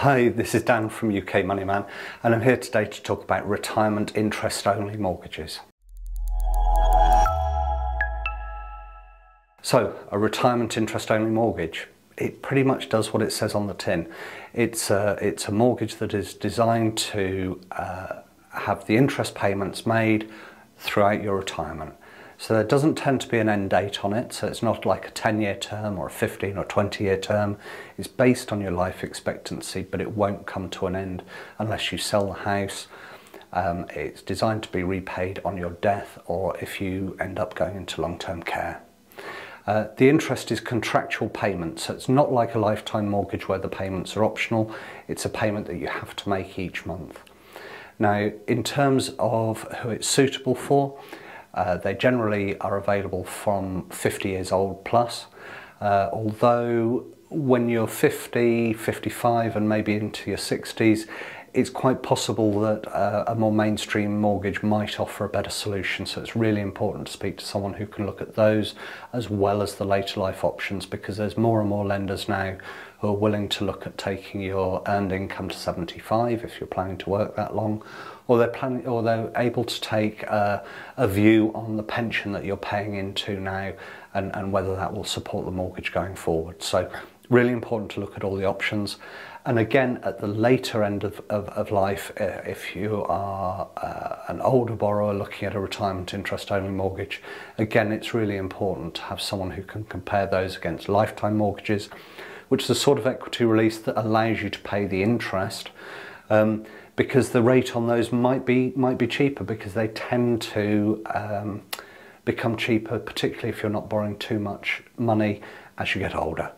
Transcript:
Hi, this is Dan from UK Money Man, and I'm here today to talk about retirement interest-only mortgages. So, a retirement interest-only mortgage, it pretty much does what it says on the tin. It's a mortgage that is designed to have the interest payments made throughout your retirement. So there doesn't tend to be an end date on it, so it's not like a 10-year term or a 15 or 20-year term. It's based on your life expectancy, but it won't come to an end unless you sell the house. It's designed to be repaid on your death or if you end up going into long-term care. The interest is contractual payments, so it's not like a lifetime mortgage where the payments are optional. It's a payment that you have to make each month. Now, in terms of who it's suitable for, they generally are available from 50 years old plus, although when you're 50, 55 and maybe into your 60s, it's quite possible that a more mainstream mortgage might offer a better solution. So it's really important to speak to someone who can look at those as well as the later life options, because there's more and more lenders now who are willing to look at taking your earned income to 75 if you're planning to work that long, or they're able to take a view on the pension that you're paying into now and whether that will support the mortgage going forward. So really important to look at all the options. And again, at the later end of life, if you are an older borrower looking at a retirement interest-only mortgage, again, it's really important to have someone who can compare those against lifetime mortgages, which is a sort of equity release that allows you to pay the interest, because the rate on those might be cheaper, because they tend to become cheaper, particularly if you're not borrowing too much money as you get older.